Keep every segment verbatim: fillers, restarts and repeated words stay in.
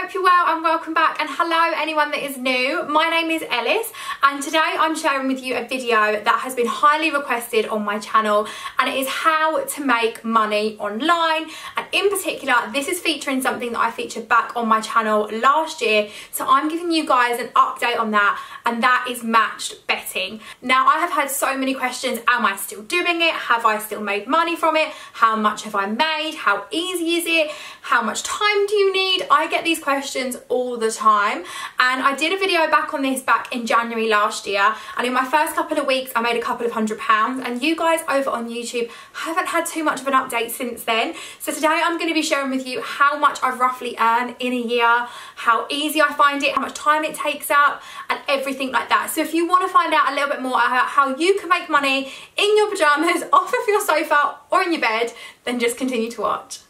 hope you're well and welcome back, and hello anyone that is new. My name is Ellis and today I'm sharing with you a video that has been highly requested on my channel, and it is how to make money online. And in particular, this is featuring something that I featured back on my channel last year, so I'm giving you guys an update on that, and that is matched betting. Now, I have had so many questions. Am I still doing it? Have I still made money from it? How much have I made? How easy is it? How much time do you need? I get these questions all the time, and I did a video back on this back in January last year, and in my first couple of weeks I made a couple of hundred pounds, and you guys over on YouTube haven't had too much of an update since then. So today I'm going to be sharing with you how much I roughly earn in a year, how easy I find it, how much time it takes up, and everything like that. So if you want to find out a little bit more about how you can make money in your pajamas, off of your sofa or in your bed, then just continue to watch.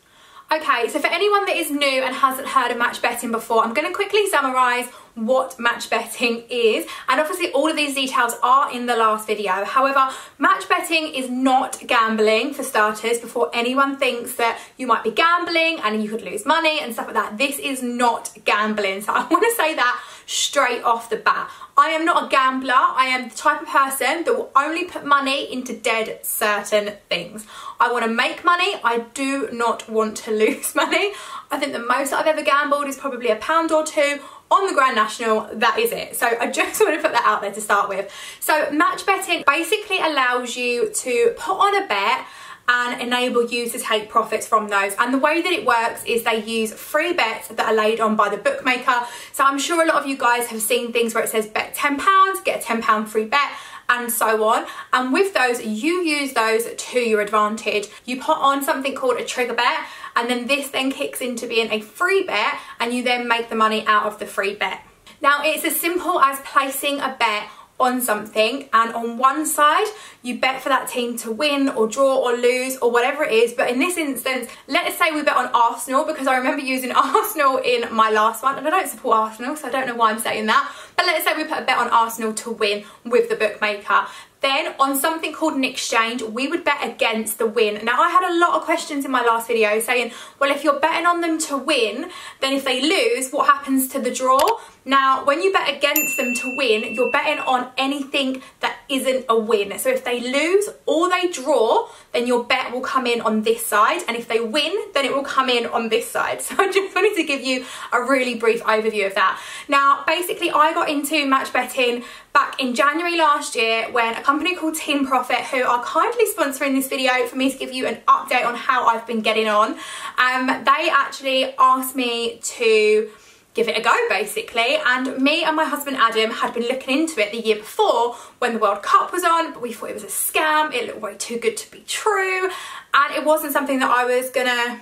Okay, so for anyone that is new and hasn't heard of matched betting before, I'm going to quickly summarise what matched betting is, and obviously all of these details are in the last video. However, matched betting is not gambling, for starters, before anyone thinks that you might be gambling and you could lose money and stuff like that. This is not gambling, so I want to say that straight off the bat. I am not a gambler. I am the type of person that will only put money into dead certain things. I want to make money. I do not want to lose money. I think the most that I've ever gambled is probably a pound or two on the Grand National, that is it. So I just want to put that out there to start with. So match betting basically allows you to put on a bet and enable you to take profits from those. And the way that it works is they use free bets that are laid on by the bookmaker. So I'm sure a lot of you guys have seen things where it says bet ten pounds, get a ten pound free bet, and so on. And with those, you use those to your advantage. You put on something called a trigger bet, and then this then kicks into being a free bet, and you then make the money out of the free bet. Now, it's as simple as placing a bet on something, and on one side you bet for that team to win or draw or lose or whatever it is. But in this instance, let's say we bet on Arsenal, because I remember using Arsenal in my last one, and I don't support Arsenal, so I don't know why I'm saying that, but let's say we put a bet on Arsenal to win with the bookmaker. Then on something called an exchange, we would bet against the win. Now, I had a lot of questions in my last video saying, well, if you're betting on them to win, then if they lose, what happens to the draw? Now, when you bet against them to win, you're betting on anything that isn't a win. So if they lose or they draw, then your bet will come in on this side, and if they win, then it will come in on this side. So I just wanted to give you a really brief overview of that. Now, basically, I got into match betting back in January last year when a company called Team Profit, who are kindly sponsoring this video for me to give you an update on how I've been getting on, um, they actually asked me to give it a go, basically. And me and my husband Adam had been looking into it the year before when the World Cup was on, but we thought it was a scam. It looked way too good to be true, and it wasn't something that I was gonna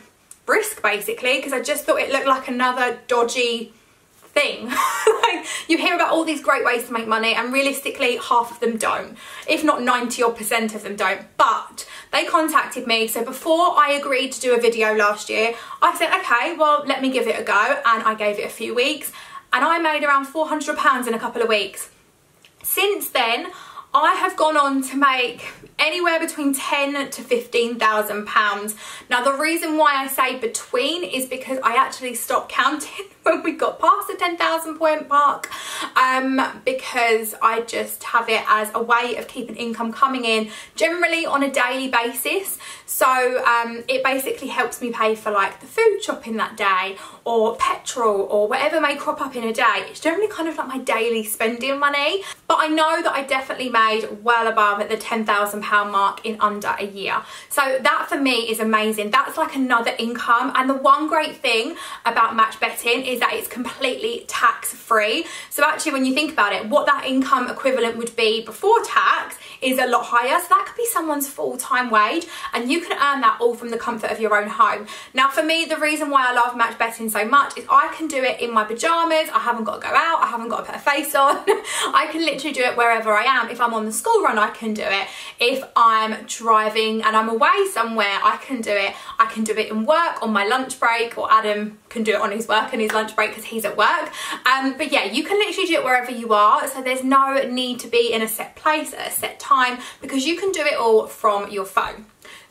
risk, basically, because I just thought it looked like another dodgy thing. Like, you hear about all these great ways to make money, and realistically half of them don't, if not ninety odd percent of them don't. But they contacted me, so before I agreed to do a video last year, I said, okay, well, let me give it a go, and I gave it a few weeks, and I made around four hundred pounds in a couple of weeks. Since then, I have gone on to make anywhere between ten to fifteen thousand pounds. Now, the reason why I say between is because I actually stopped counting when we got past the ten thousand point mark, um, because I just have it as a way of keeping income coming in, generally on a daily basis. So um, it basically helps me pay for like the food shopping that day, or petrol, or whatever may crop up in a day. It's generally kind of like my daily spending money, but I know that I definitely make well above the ten thousand pound mark in under a year. So that for me is amazing. That's like another income. And the one great thing about match betting is that it's completely tax free. So actually, when you think about it, what that income equivalent would be before tax is a lot higher. So that could be someone's full-time wage, and you can earn that all from the comfort of your own home. Now, for me, the reason why I love match betting so much is I can do it in my pajamas. I haven't got to go out. I haven't got to put a face on. I can literally do it wherever I am. If I'm on the school run, I can do it. If I'm driving and I'm away somewhere, I can do it. I can do it in work, on my lunch break, or Adam can do it on his work and his lunch break because he's at work. Um, but yeah, you can literally do it wherever you are. So there's no need to be in a set place at a set time, because you can do it all from your phone.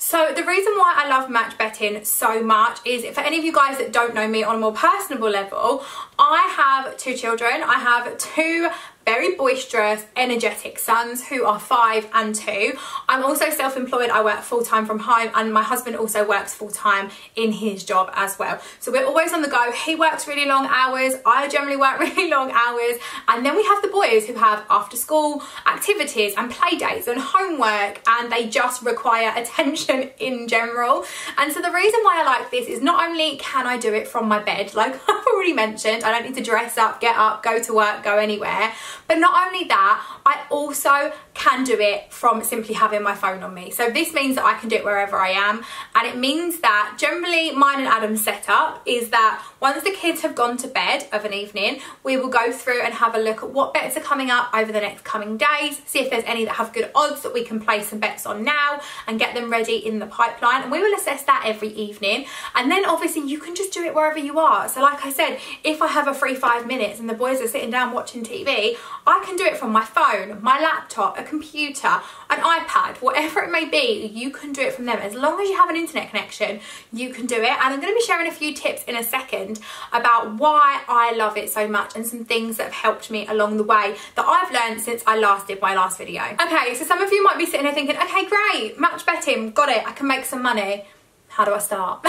So the reason why I love match betting so much is, for any of you guys that don't know me on a more personable level, I have two children. I have two very boisterous, energetic sons who are five and two. I'm also self-employed. I work full-time from home, and my husband also works full-time in his job as well. So we're always on the go. He works really long hours. I generally work really long hours. And then we have the boys who have after-school activities and play dates and homework, and they just require attention in general. And so the reason why I like this is not only can I do it from my bed, like I've already mentioned, I don't need to dress up, get up, go to work, go anywhere. But not only that, I also can do it from simply having my phone on me. So this means that I can do it wherever I am. And it means that generally mine and Adam's setup is that once the kids have gone to bed of an evening, we will go through and have a look at what bets are coming up over the next coming days, see if there's any that have good odds that we can play some bets on now and get them ready in the pipeline. And we will assess that every evening. And then obviously you can just do it wherever you are. So like I said, if I have a free five minutes and the boys are sitting down watching T V, I can do it from my phone, my laptop, a computer, an iPad, whatever it may be. You can do it from them. As long as you have an internet connection, you can do it. And I'm going to be sharing a few tips in a second about why I love it so much and some things that have helped me along the way that I've learned since I last did my last video. Okay, so some of you might be sitting there thinking, okay, great, match betting, got it, I can make some money. How do I start?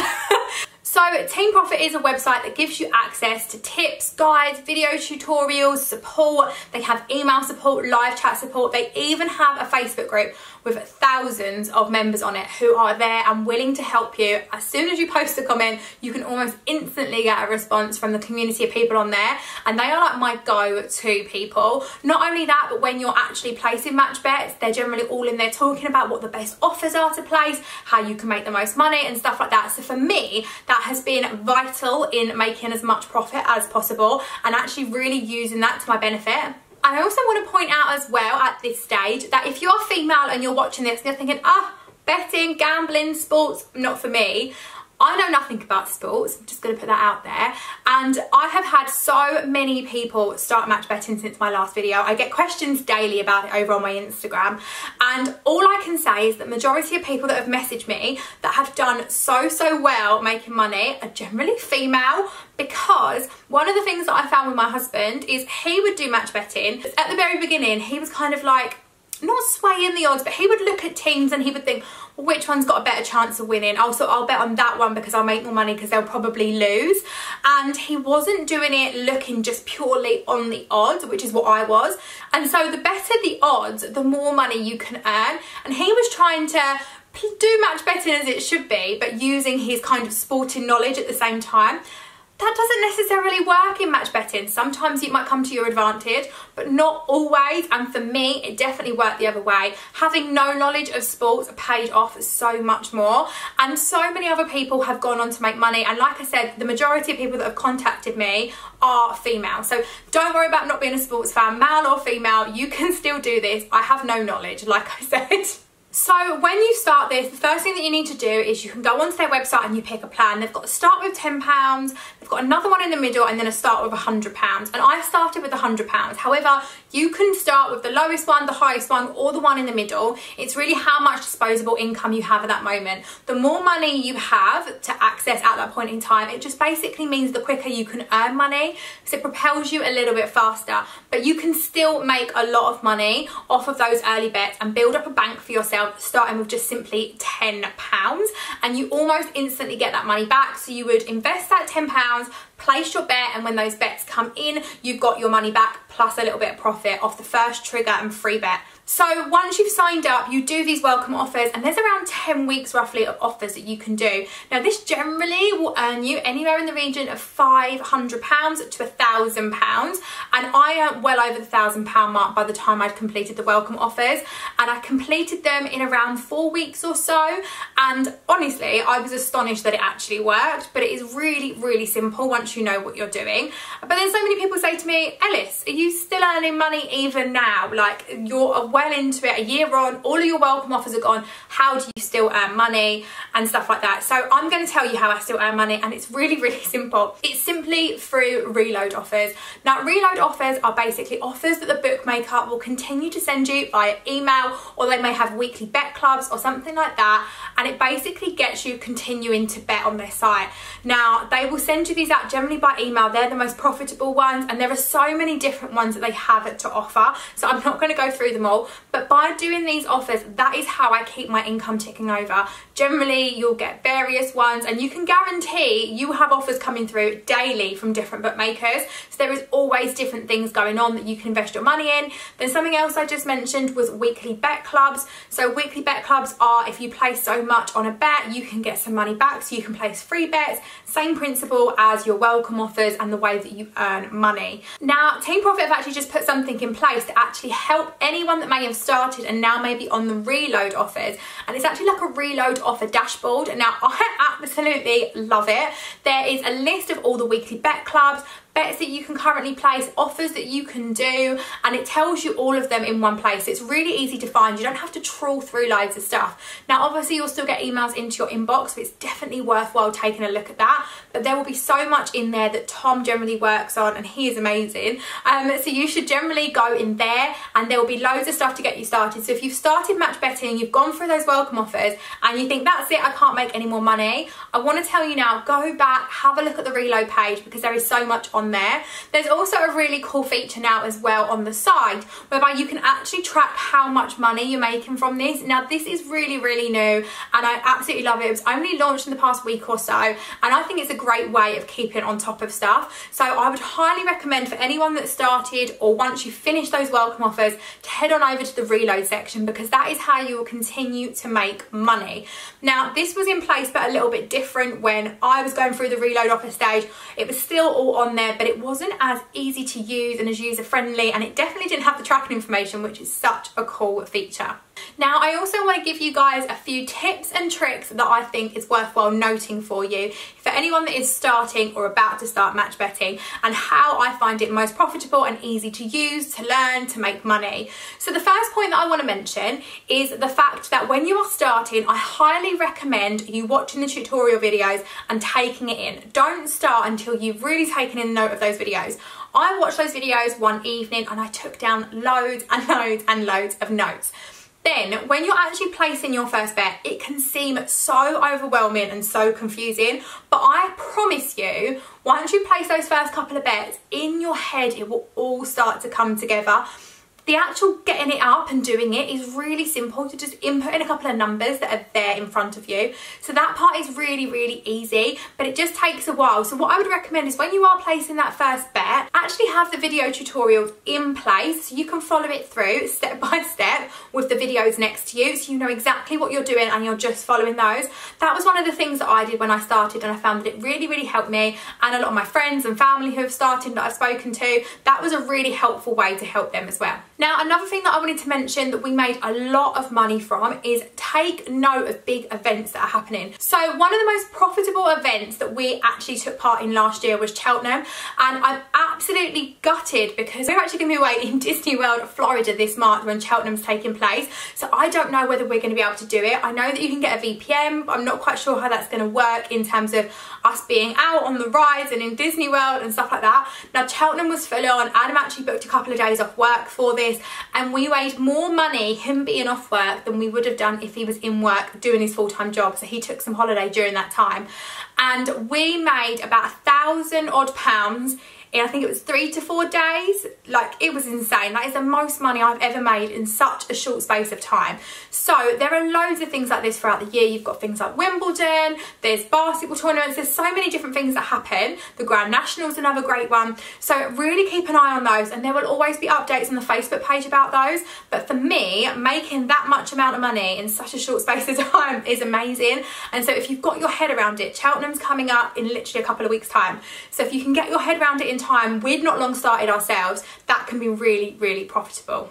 So Team Profit is a website that gives you access to tips, guides, video tutorials, support. They have email support, live chat support. They even have a Facebook group with thousands of members on it who are there and willing to help you. As soon as you post a comment, you can almost instantly get a response from the community of people on there. And they are like my go-to people. Not only that, but when you're actually placing match bets, they're generally all in there talking about what the best offers are to place, how you can make the most money and stuff like that. So for me, that has been vital in making as much profit as possible and actually really using that to my benefit. And I also want to point out as well at this stage that if you're female and you're watching this and you're thinking, ah, oh, betting, gambling, sports, not for me. I know nothing about sports, I'm just going to put that out there, and I have had so many people start match betting since my last video. I get questions daily about it over on my Instagram, and all I can say is that majority of people that have messaged me that have done so, so well making money are generally female, because one of the things that I found with my husband is he would do match betting. At the very beginning, he was kind of like, not swaying the odds, but he would look at teams and he would think, well, which one's got a better chance of winning? Also, I'll bet on that one because I'll make more money because they'll probably lose. And he wasn't doing it looking just purely on the odds, which is what I was. And so the better the odds, the more money you can earn. And he was trying to do match betting as it should be, but using his kind of sporting knowledge at the same time. That doesn't necessarily work in match betting. Sometimes it might come to your advantage, but not always. And for me, it definitely worked the other way. Having no knowledge of sports paid off so much more. And so many other people have gone on to make money. And like I said, the majority of people that have contacted me are female. So don't worry about not being a sports fan, male or female. You can still do this. I have no knowledge, like I said. So when you start this, the first thing that you need to do is you can go onto their website and you pick a plan. They've got to start with ten pounds, they've got another one in the middle, and then a start with one hundred pounds. And I started with one hundred pounds. However, you can start with the lowest one, the highest one, or the one in the middle. It's really how much disposable income you have at that moment. The more money you have to access at that point in time, it just basically means the quicker you can earn money, so it propels you a little bit faster. But you can still make a lot of money off of those early bets and build up a bank for yourself, starting with just simply ten pounds, and you almost instantly get that money back. So you would invest that ten pounds, place your bet, and when those bets come in, you've got your money back plus a little bit of profit off the first trigger and free bet. So once you've signed up, you do these welcome offers, and there's around ten weeks roughly of offers that you can do. Now this generally will earn you anywhere in the region of five hundred pounds to one thousand pounds, and I earned well over the one thousand pound mark by the time I'd completed the welcome offers, and I completed them in around four weeks or so, and honestly, I was astonished that it actually worked, but it is really, really simple once you know what you're doing. But then so many people say to me, Ellis, are you still earning money even now? Like, you're aware well into it, a year on, all of your welcome offers are gone, how do you still earn money and stuff like that. So I'm going to tell you how I still earn money, and it's really, really simple. It's simply through reload offers. Now, reload offers are basically offers that the bookmaker will continue to send you via email, or they may have weekly bet clubs or something like that, and it basically gets you continuing to bet on their site. Now, they will send you these out generally by email. They're the most profitable ones, and there are so many different ones that they have to offer, so I'm not going to go through them all, but by doing these offers, that is how I keep my income ticking over. Generally, you'll get various ones, and you can guarantee you have offers coming through daily from different bookmakers, so there is always different things going on that you can invest your money in. Then something else I just mentioned was weekly bet clubs. So weekly bet clubs are, if you place so much on a bet, you can get some money back, so you can place free bets, same principle as your welcome offers and the way that you earn money. Now, Team Profit have actually just put something in place to actually help anyone that may have started and now may be on the reload offers, and it's actually like a reload offer dashboard. Now, I absolutely love it. There is a list of all the weekly bet clubs, bets that you can currently place, offers that you can do, and it tells you all of them in one place. It's really easy to find. You don't have to trawl through loads of stuff. Now, obviously, you'll still get emails into your inbox, so it's definitely worthwhile taking a look at that, but there will be so much in there that Tom generally works on, and he is amazing. Um, so you should generally go in there, and there will be loads of stuff to get you started. So if you've started match betting, you've gone through those welcome offers, and you think, that's it, I can't make any more money, I want to tell you now, go back, have a look at the reload page, because there is so much on there. There's also a really cool feature now as well on the side whereby you can actually track how much money you're making from this. Now, this is really, really new, and I absolutely love it. It was only launched in the past week or so, and I think it's a great way of keeping on top of stuff. So I would highly recommend for anyone that started, or once you finish those welcome offers, to head on over to the reload section, because that is how you will continue to make money. Now, this was in place but a little bit different when I was going through the reload offer stage. It was still all on there, but it wasn't as easy to use and as user friendly, and it definitely didn't have the tracking information, which is such a cool feature. Now, I also want to give you guys a few tips and tricks that I think is worthwhile noting for you, for anyone that is starting or about to start match betting, and how I find it most profitable and easy to use, to learn, to make money. So the first point that I want to mention is the fact that when you are starting, I highly recommend you watching the tutorial videos and taking it in. Don't start until you've really taken in note of those videos. I watched those videos one evening and I took down loads and loads and loads of notes. Then, when you're actually placing your first bet, it can seem so overwhelming and so confusing, but I promise you, once you place those first couple of bets, in your head it will all start to come together. The actual getting it up and doing it is really simple. You just input in a couple of numbers that are there in front of you. So that part is really, really easy, but it just takes a while. So what I would recommend is when you are placing that first bet, actually have the video tutorials in place so you can follow it through step by step with the videos next to you, so you know exactly what you're doing and you're just following those. That was one of the things that I did when I started, and I found that it really, really helped me and a lot of my friends and family who have started that I've spoken to. That was a really helpful way to help them as well. Now, another thing that I wanted to mention that we made a lot of money from is take note of big events that are happening. So one of the most profitable events that we actually took part in last year was Cheltenham, and I'm absolutely gutted because we're actually going to be away in Disney World, Florida this March when Cheltenham's taking place, so I don't know whether we're going to be able to do it. I know that you can get a V P N, but I'm not quite sure how that's going to work in terms of us being out on the rides and in Disney World and stuff like that. Now, Cheltenham was full on. Adam actually booked a couple of days off work for this, and we made more money him being off work than we would have done if he was in work doing his full-time job. So he took some holiday during that time, and we made about a thousand odd pounds in, I think it was three to four days. Like, it was insane. That is the most money I've ever made in such a short space of time. So there are loads of things like this throughout the year. You've got things like Wimbledon, there's basketball tournaments, there's so many different things that happen. The Grand National is another great one, so really keep an eye on those, and there will always be updates on the Facebook page about those. But for me, making that much amount of money in such a short space of time is amazing. And so if you've got your head around it, Cheltenham's coming up in literally a couple of weeks time, so if you can get your head around it in time, we'd not long started ourselves, that can be really, really profitable.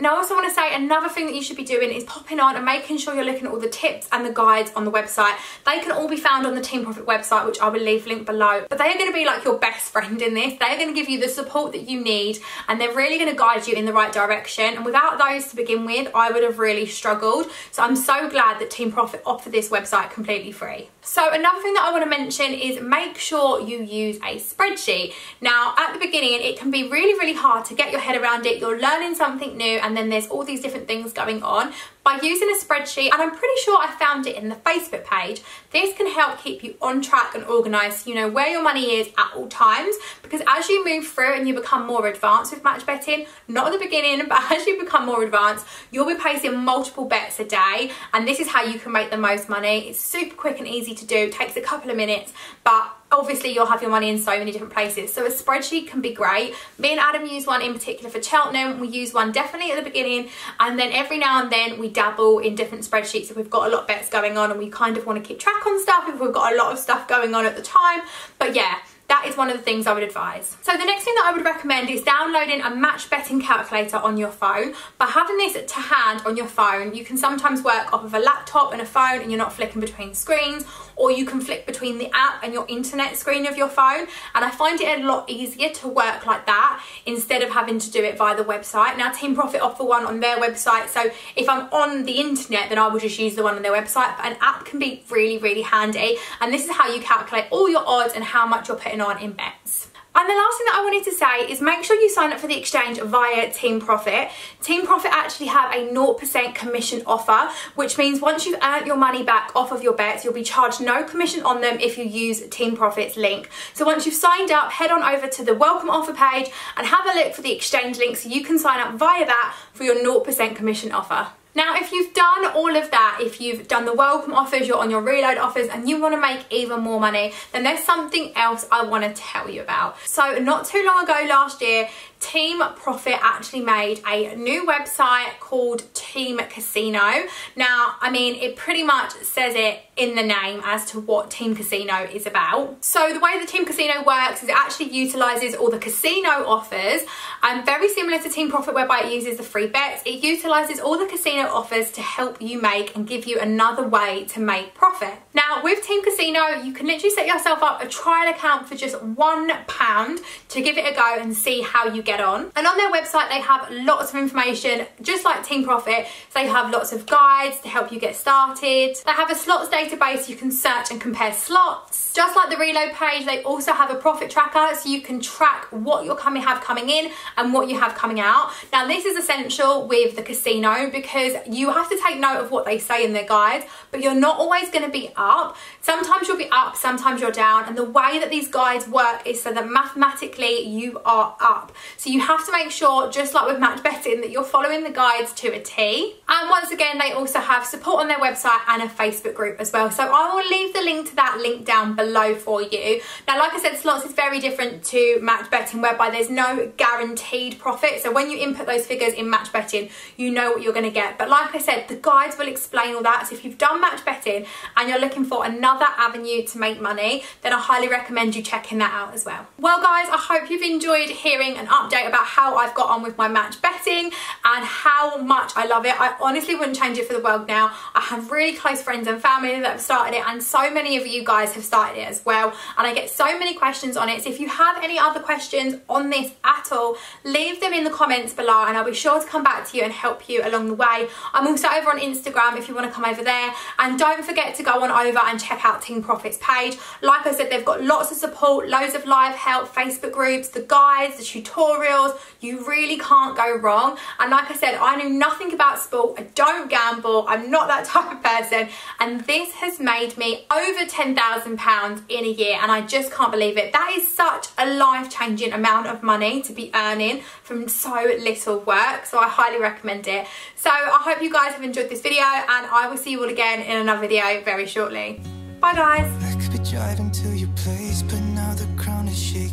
Now I also want to say another thing that you should be doing is popping on and making sure you're looking at all the tips and the guides on the website. They can all be found on the Team Profit website, which I will leave linked below. But they are going to be like your best friend in this. They are going to give you the support that you need and they're really going to guide you in the right direction. And without those to begin with, I would have really struggled. So I'm so glad that Team Profit offer this website completely free. So another thing that I want to mention is make sure you use a spreadsheet. Now at the beginning, it can be really, really hard to get your head around it. You're learning something new and And then there's all these different things going on. By using a spreadsheet, and I'm pretty sure I found it in the Facebook page, this can help keep you on track and organised, so you know where your money is at all times, because as you move through and you become more advanced with match betting, not at the beginning, but as you become more advanced, you'll be placing multiple bets a day, and this is how you can make the most money. It's super quick and easy to do, it takes a couple of minutes, but obviously you'll have your money in so many different places. So a spreadsheet can be great. Me and Adam use one in particular for Cheltenham. We use one definitely at the beginning, and then every now and then we dabble in different spreadsheets if we've got a lot of bets going on and we kind of want to keep track on stuff if we've got a lot of stuff going on at the time. But yeah, that is one of the things I would advise. So the next thing that I would recommend is downloading a match betting calculator on your phone. By having this to hand on your phone, you can sometimes work off of a laptop and a phone and you're not flicking between screens, or you can flick between the app and your internet screen of your phone. And I find it a lot easier to work like that instead of having to do it via the website. Now Team Profit offer one on their website, so if I'm on the internet, then I will just use the one on their website. But an app can be really, really handy. And this is how you calculate all your odds and how much you're putting on in bets. And the last thing that I wanted to say is make sure you sign up for the exchange via Team Profit. Team Profit actually have a zero percent commission offer, which means once you've earned your money back off of your bets, you'll be charged no commission on them if you use Team Profit's link. So once you've signed up, head on over to the welcome offer page and have a look for the exchange link so you can sign up via that for your zero percent commission offer. Now if you've done all of that, if you've done the welcome offers, you're on your reload offers and you want to make even more money, then there's something else I want to tell you about. So not too long ago last year, Team Profit actually made a new website called Team Casino. Now, I mean, it pretty much says it in the name as to what Team Casino is about. So the way that Team Casino works is it actually utilises all the casino offers, and very similar to Team Profit whereby it uses the free bets, it utilises all the casino offers to help you make and give you another way to make profit. Now, with Team Casino, you can literally set yourself up a trial account for just one pound to give it a go and see how you get on. And on their website they have lots of information, just like Team Profit. They have lots of guides to help you get started. They have a slots database, you can search and compare slots. Just like the reload page, they also have a profit tracker, so you can track what you have coming in and what you have coming out. Now this is essential with the casino because you have to take note of what they say in their guides, but you're not always going to be up. Sometimes you'll be up, sometimes you're down, and the way that these guides work is so that mathematically you are up. So you have to make sure, just like with match betting, that you're following the guides to a T. And once again, they also have support on their website and a Facebook group as well. So I will leave the link to that link down below for you. Now, like I said, slots is very different to match betting, whereby there's no guaranteed profit. So when you input those figures in match betting, you know what you're going to get. But like I said, the guides will explain all that. So if you've done match betting and you're looking for another avenue to make money, then I highly recommend you checking that out as well. Well, guys, I hope you've enjoyed hearing an update about how I've got on with my match betting and how much I love it. I honestly wouldn't change it for the world now. I have really close friends and family that have started it, and so many of you guys have started it as well, and I get so many questions on it. So if you have any other questions on this at all, leave them in the comments below and I'll be sure to come back to you and help you along the way. I'm also over on Instagram if you want to come over there, and don't forget to go on over and check out Team Profit's page. Like I said, they've got lots of support, loads of live help, Facebook groups, the guides, the tutorials. You really can't go wrong. And like I said, I knew nothing about sport. I don't gamble. I'm not that type of person. And this has made me over ten thousand pounds in a year, and I just can't believe it. That is such a life-changing amount of money to be earning from so little work. So I highly recommend it. So I hope you guys have enjoyed this video, and I will see you all again in another video very shortly. Bye, guys. I could be driving to your place, but now the crown is shaking.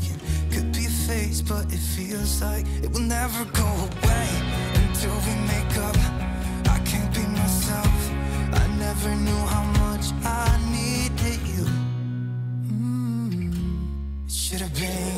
Could be face, but it feels like it will never go away until we make up. I can't be myself. I never knew how much I needed you. Mm, it should have been.